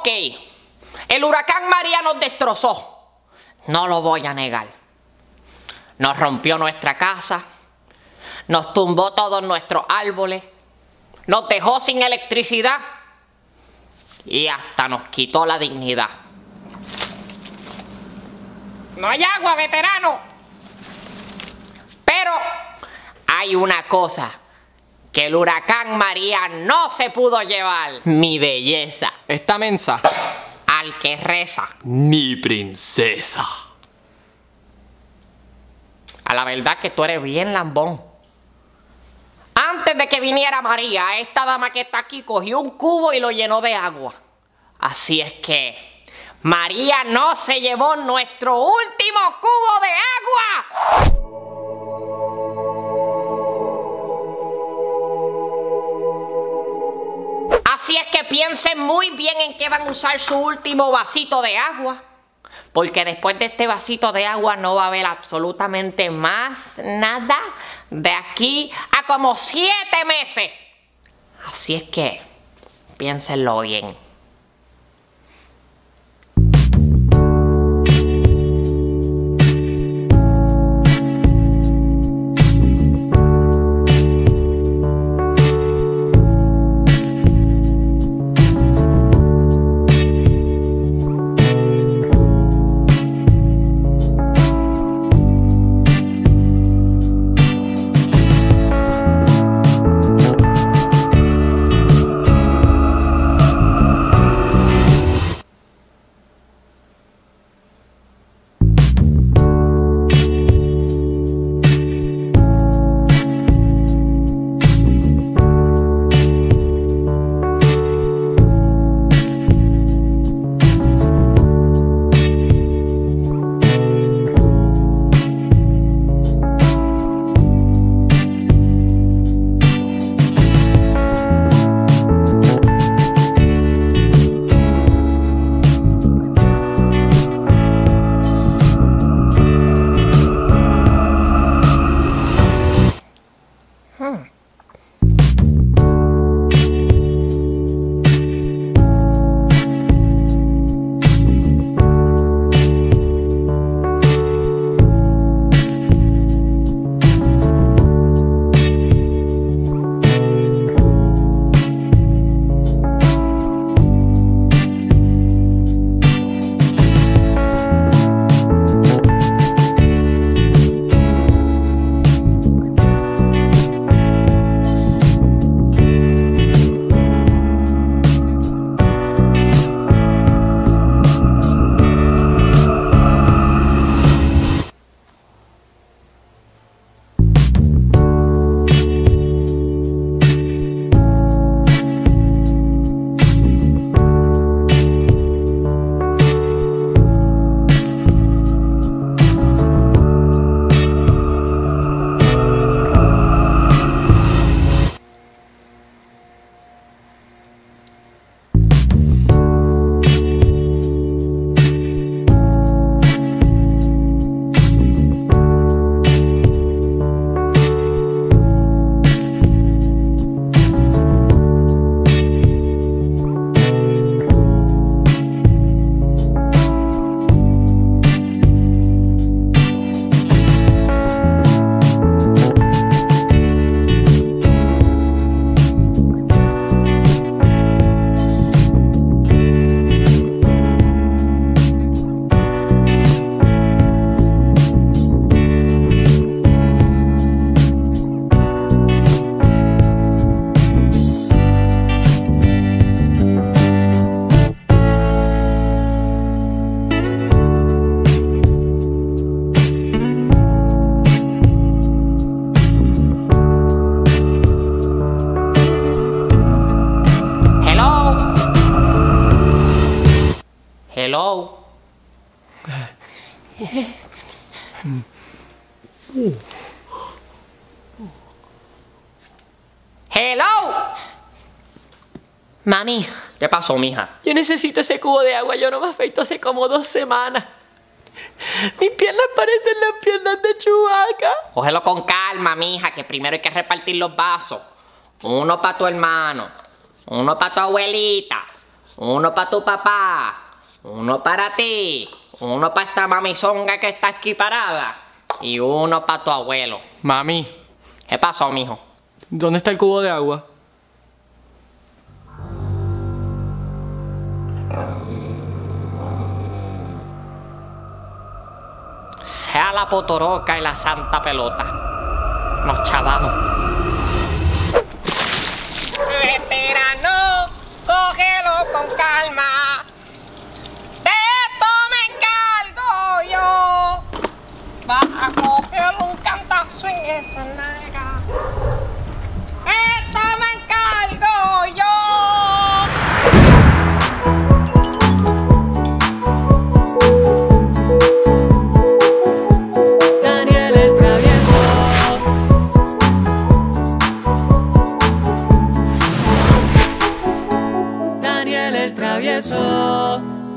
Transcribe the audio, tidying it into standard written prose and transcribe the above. Ok, el huracán María nos destrozó, no lo voy a negar. Nos rompió nuestra casa, nos tumbó todos nuestros árboles, nos dejó sin electricidad y hasta nos quitó la dignidad. No hay agua, veterano. Pero hay una cosa que el huracán María no se pudo llevar: mi belleza. Esta mensa. Al que reza. Mi princesa. A la verdad que tú eres bien lambón. Antes de que viniera María, esta dama que está aquí cogió un cubo y lo llenó de agua. Así es que María no se llevó nuestro último cubo de agua. Así es que piensen muy bien en qué van a usar su último vasito de agua, porque después de este vasito de agua no va a haber absolutamente más nada de aquí a como 7 meses. Así es que piénsenlo bien. Hello. Hello. Mami. ¿Qué pasó, mija? Yo necesito ese cubo de agua. Yo no me afeito hace como 2 semanas. Mis piernas parecen las piernas de Chewbacca. Cógelo con calma, mija, que primero hay que repartir los vasos. Uno para tu hermano, uno para tu abuelita, uno para tu papá, uno para ti, uno para esta mamizonga que está aquí parada y uno para tu abuelo. Mami. ¿Qué pasó, mijo? ¿Dónde está el cubo de agua? Sea la potoroca y la santa pelota. Nos chavamos. Espera, no, cógelo con calma. De esto me encargo yo. Va a coger un cantazo en esa nalga. Esto me encargo yo. Eso.